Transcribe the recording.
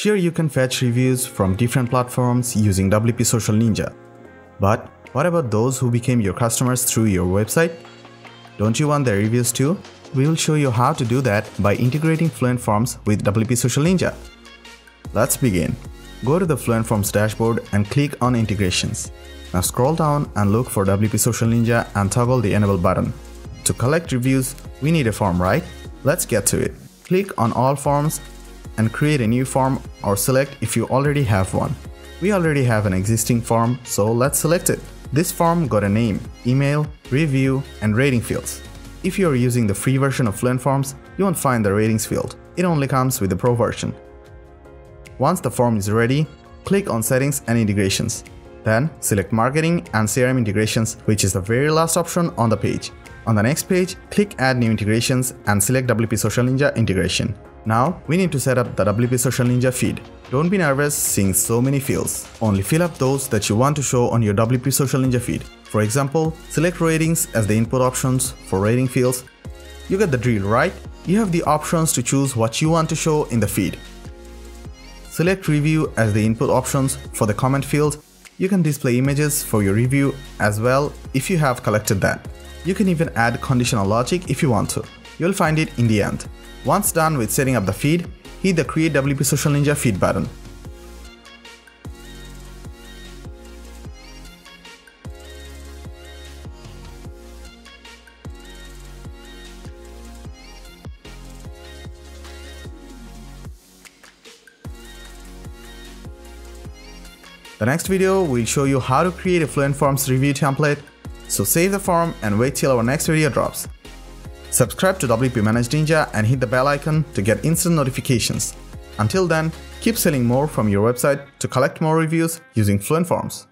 Here you can fetch reviews from different platforms using WP Social Ninja. But what about those who became your customers through your website? Don't you want their reviews too? We will show you how to do that by integrating Fluent Forms with WP Social Ninja. Let's begin. Go to the Fluent Forms dashboard and click on Integrations. Now scroll down and look for WP Social Ninja and toggle the Enable button. To collect reviews, we need a form, right? Let's get to it. Click on All Forms and create a new form, or select if you already have one. We already have an existing form, so let's select it. This form got a name, email, review, and rating fields. If you are using the free version of Fluent Forms, you won't find the ratings field. It only comes with the pro version. Once the form is ready, click on Settings and Integrations. Then select Marketing and CRM Integrations, which is the very last option on the page. On the next page, click Add New Integrations and select WP Social Ninja Integration. Now, we need to set up the WP Social Ninja feed. Don't be nervous seeing so many fields. Only fill up those that you want to show on your WP Social Ninja feed. For example, select ratings as the input options for rating fields. You get the drill, right? You have the options to choose what you want to show in the feed. Select review as the input options for the comment field. You can display images for your review as well if you have collected that. You can even add conditional logic if you want to. You'll find it in the end. Once done with setting up the feed, hit the Create WP Social Ninja Feed button. The next video will show you how to create a Fluent Forms review template, so save the form and wait till our next video drops. Subscribe to WPManageNinja and hit the bell icon to get instant notifications. Until then, keep selling more from your website to collect more reviews using Fluent Forms.